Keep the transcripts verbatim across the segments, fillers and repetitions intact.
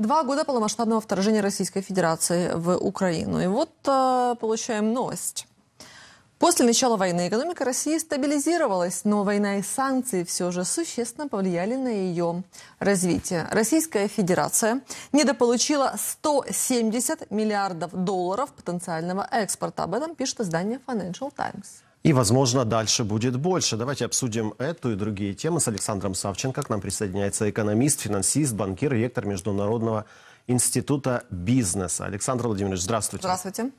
Два года полномасштабного вторжения Российской Федерации в Украину. И вот э, получаем новость. После начала войны экономика России стабилизировалась, но война и санкции все же существенно повлияли на ее развитие. Российская Федерация недополучила сто семьдесят миллиардов долларов потенциального экспорта. Об этом пишет издание Financial Times. И, возможно, дальше будет больше. Давайте обсудим эту и другие темы с Александром Савченко. К нам присоединяется экономист, финансист, банкир, ректор Международного института бизнеса. Александр Владимирович, здравствуйте. Здравствуйте.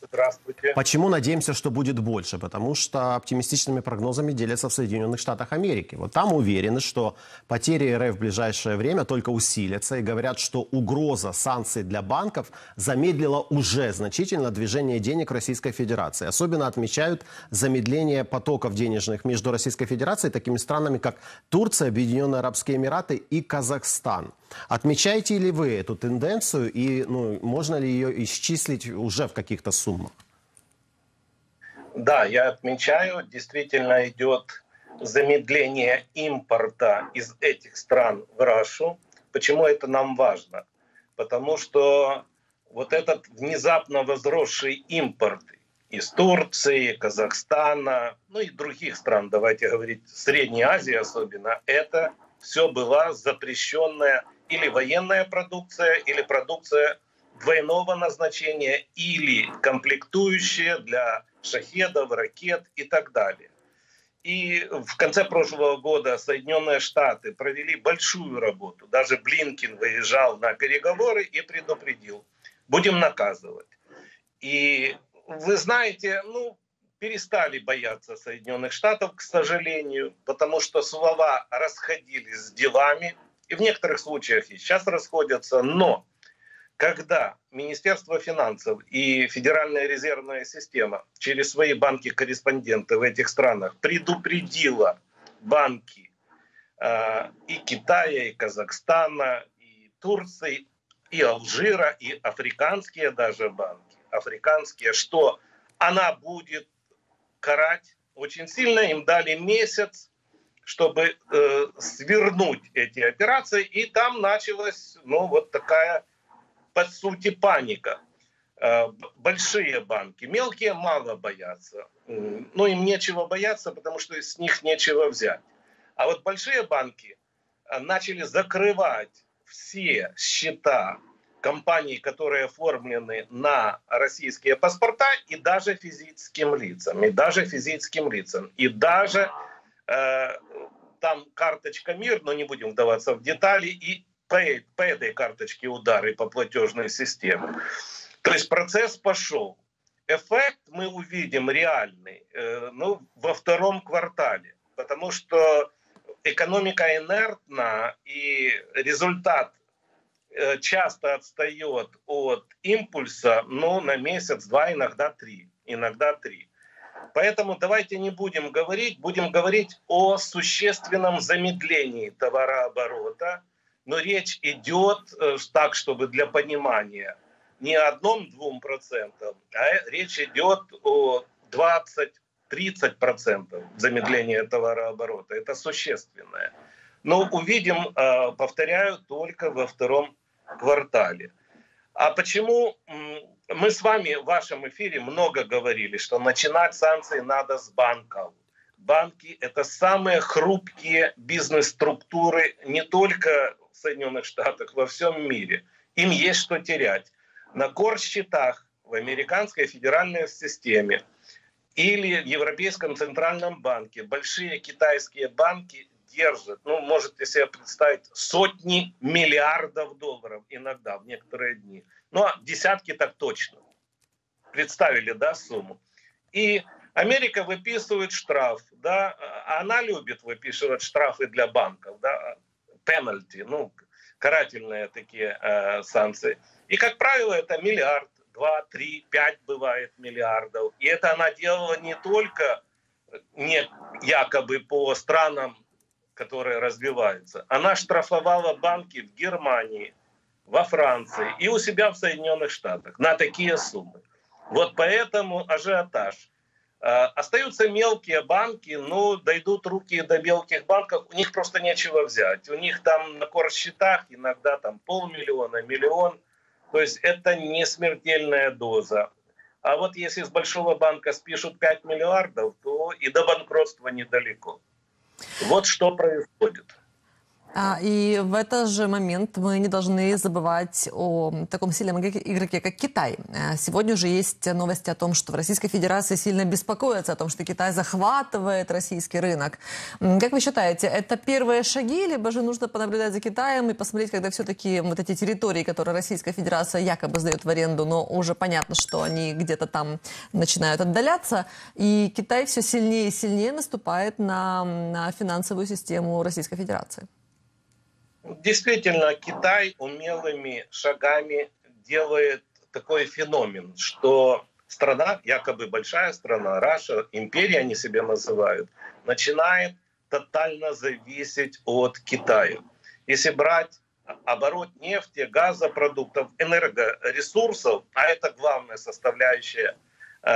Здравствуйте. Почему надеемся, что будет больше? Потому что оптимистичными прогнозами делятся в Соединенных Штатах Америки. Вот там уверены, что потери РФ в ближайшее время только усилятся. И говорят, что угроза санкций для банков замедлила уже значительно движение денег Российской Федерации. Особенно отмечают замедление потоков денежных между Российской Федерацией и такими странами, как Турция, Объединенные Арабские Эмираты и Казахстан. Отмечаете ли вы эту тенденцию и ну, можно ли ее исчислить уже в каких-то суммах? Да, я отмечаю. Действительно идет замедление импорта из этих стран в Россию. Почему это нам важно? Потому что вот этот внезапно возросший импорт из Турции, Казахстана, ну и других стран, давайте говорить, Средней Азии особенно, это все была запрещенная или военная продукция, или продукция двойного назначения, или комплектующие для шахедов, ракет и так далее. И в конце прошлого года Соединенные Штаты провели большую работу. Даже Блинкин выезжал на переговоры и предупредил: будем наказывать. И вы знаете, ну, перестали бояться Соединенных Штатов, к сожалению, потому что слова расходились с делами, и в некоторых случаях и сейчас расходятся, но когда Министерство финансов и Федеральная резервная система через свои банки-корреспонденты в этих странах предупредила банки э, и Китая, и Казахстана, и Турции, и Алжира, и африканские даже банки, африканские, что она будет карать очень сильно, им дали месяц, чтобы э, свернуть эти операции, и там началась ну, вот такая... по сути, паника. Большие банки, мелкие мало боятся. Ну, им нечего бояться, потому что с них нечего взять. А вот большие банки начали закрывать все счета компаний, которые оформлены на российские паспорта, и даже физическим лицам, и даже физическим лицам, и даже э, там карточка МИР, но не будем вдаваться в детали, и По, по этой карточке удары по платежной системе. То есть процесс пошел. Эффект мы увидим реальный э, ну, во втором квартале, потому что экономика инертна, и результат э, часто отстает от импульса ну, на месяц-два, иногда три, иногда три. Поэтому давайте не будем говорить, будем говорить о существенном замедлении товарооборота. Но речь идет так, чтобы для понимания, не одном-двум процентам, а речь идет о двадцати-тридцати процентах замедления товарооборота. Это существенное. Но увидим, повторяю, только во втором квартале. А почему мы с вами в вашем эфире много говорили, что начинать санкции надо с банков. Банки – это самые хрупкие бизнес-структуры не только в Соединенных Штатах, во всем мире. Им есть что терять. На горсчетах в американской федеральной системе или в Европейском Центральном банке большие китайские банки держат, ну, можете себе представить, сотни миллиардов долларов иногда в некоторые дни. Ну, а десятки так точно. Представили, да, сумму. И Америка выписывает штраф, да, она любит выписывать штрафы для банков, да, penalty, ну, карательные такие э, санкции. И, как правило, это миллиард, два, три, пять бывает миллиардов. И это она делала не только не якобы по странам, которые развиваются. Она штрафовала банки в Германии, во Франции и у себя в Соединенных Штатах на такие суммы. Вот поэтому ажиотаж. Остаются мелкие банки, но дойдут руки до мелких банков, у них просто нечего взять. У них там на корсчетах иногда там полмиллиона, миллион. То есть это не смертельная доза. А вот если с большого банка спишут пять миллиардов, то и до банкротства недалеко. Вот что происходит. А, и в этот же момент мы не должны забывать о таком сильном игроке, как Китай. Сегодня уже есть новости о том, что в Российской Федерации сильно беспокоятся о том, что Китай захватывает российский рынок. Как вы считаете, это первые шаги, либо же нужно понаблюдать за Китаем и посмотреть, когда все-таки вот эти территории, которые Российская Федерация якобы сдает в аренду, но уже понятно, что они где-то там начинают отдаляться, и Китай все сильнее и сильнее наступает на, на финансовую систему Российской Федерации? Действительно, Китай умелыми шагами делает такой феномен, что страна, якобы большая страна, Раша, империя они себя называют, начинает тотально зависеть от Китая. Если брать оборот нефти, газопродуктов, энергоресурсов, а это главная составляющая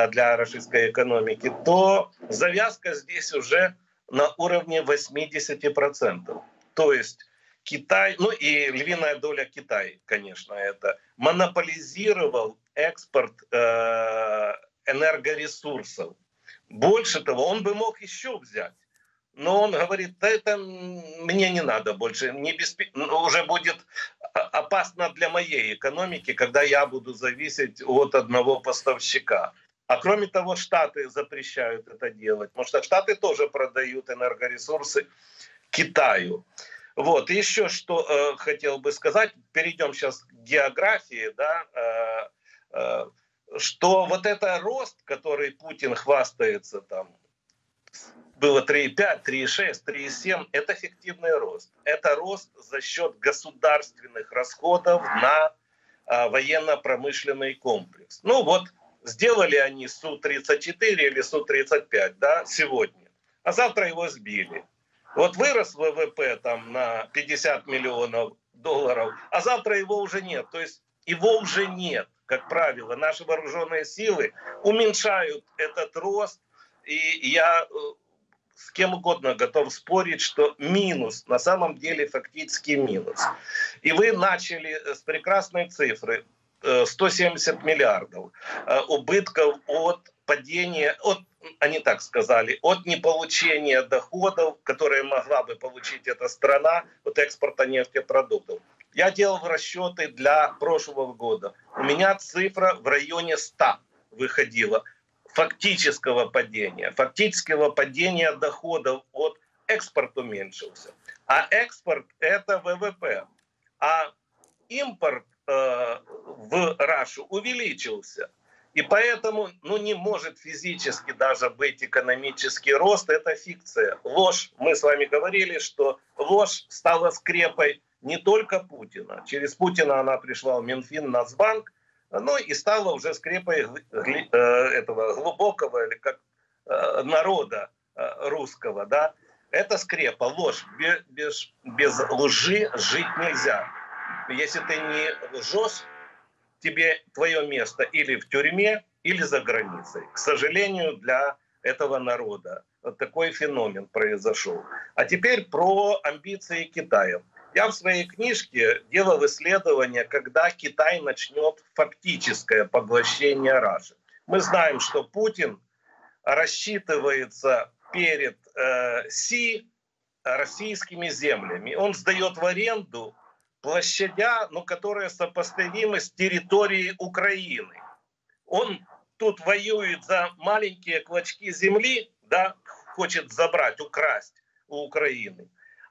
для российской экономики, то завязка здесь уже на уровне восемьдесят процентов. То есть Китай, ну и львиная доля Китая, конечно, это монополизировал экспорт э, энергоресурсов. Больше того, он бы мог еще взять, но он говорит, да это мне не надо больше, не бесп... уже будет опасно для моей экономики, когда я буду зависеть от одного поставщика. А кроме того, Штаты запрещают это делать, потому что Штаты тоже продают энергоресурсы Китаю. Вот, еще что э, хотел бы сказать, перейдем сейчас к географии, да, э, э, что вот это рост, который Путин хвастается, там, было три и пять, три и шесть, три и семь, это фиктивный рост. Это рост за счет государственных расходов на э, военно-промышленный комплекс. Ну вот, сделали они Су тридцать четыре или Су тридцать пять, да, сегодня, а завтра его сбили. Вот вырос ВВП там на пятьдесят миллионов долларов, а завтра его уже нет. То есть его уже нет, как правило. Наши вооруженные силы уменьшают этот рост. И я с кем угодно готов спорить, что минус, на самом деле фактически минус. И вы начали с прекрасной цифры сто семьдесят миллиардов убытков от падения, от они так сказали, от неполучения доходов, которые могла бы получить эта страна от экспорта нефтепродуктов. Я делал расчеты для прошлого года. У меня цифра в районе ста выходила фактического падения. Фактического падения доходов от экспорта уменьшился. А экспорт – это ВВП. А импорт э, в Рашу увеличился. И поэтому ну, не может физически даже быть экономический рост, это фикция. Ложь, мы с вами говорили, что ложь стала скрепой не только Путина. Через Путина она пришла в Минфин, Нацбанк, ну и стала уже скрепой этого глубокого или как народа русского. Да? Это скрепа, ложь. Без, без лжи жить нельзя. Если ты не лжешь, тебе твое место или в тюрьме, или за границей. К сожалению, для этого народа вот такой феномен произошел. А теперь про амбиции Китая. Я в своей книжке делал исследование, когда Китай начнет фактическое поглощение Раши. Мы знаем, что Путин рассчитывается перед э, Си российскими землями. Он сдает в аренду площадя, но которые сопоставимы с территорией Украины. Он тут воюет за маленькие клочки земли, да, хочет забрать, украсть у Украины,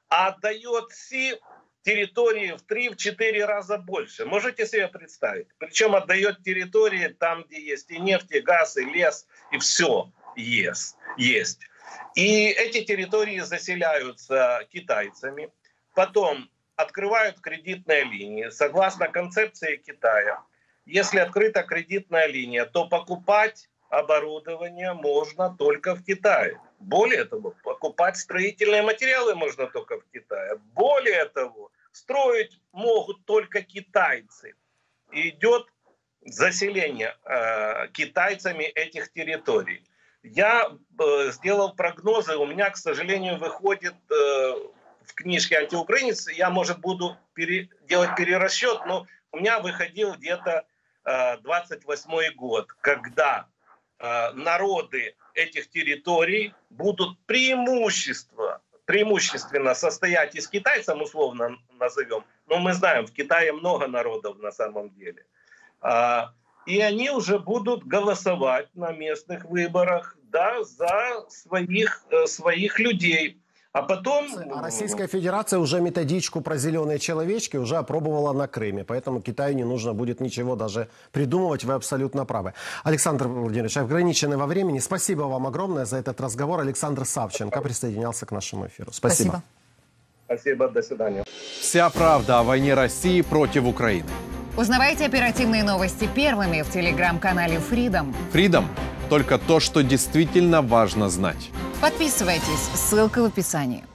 а отдает Си территории в три-четыре раза больше. Можете себе представить? Причем отдает территории там, где есть и нефть, и газ, и лес, и все есть. есть. И эти территории заселяются китайцами. Потом открывают кредитные линии. Согласно концепции Китая, если открыта кредитная линия, то покупать оборудование можно только в Китае. Более того, покупать строительные материалы можно только в Китае. Более того, строить могут только китайцы. И идет заселение э, китайцами этих территорий. Я э, сделал прогнозы, у меня, к сожалению, выходит э, в книжке «Антиукраинец», я, может, буду пере, делать перерасчет, но у меня выходил где-то э, двадцать восьмой год, когда э, народы этих территорий будут преимущество, преимущественно состоять из китайцев, условно назовем, но мы знаем, в Китае много народов на самом деле, э, и они уже будут голосовать на местных выборах, да, за своих, э, своих людей. А потом... А Российская Федерация уже методичку про зеленые человечки уже опробовала на Крыме. Поэтому Китаю не нужно будет ничего даже придумывать. Вы абсолютно правы. Александр Владимирович, ограничены во времени. Спасибо вам огромное за этот разговор. Александр Савченко присоединялся к нашему эфиру. Спасибо. Спасибо. Спасибо. До свидания. Вся правда о войне России против Украины. Узнавайте оперативные новости первыми в телеграм-канале Freedom. Freedom. Только то, что действительно важно знать. Подписывайтесь, ссылка в описании.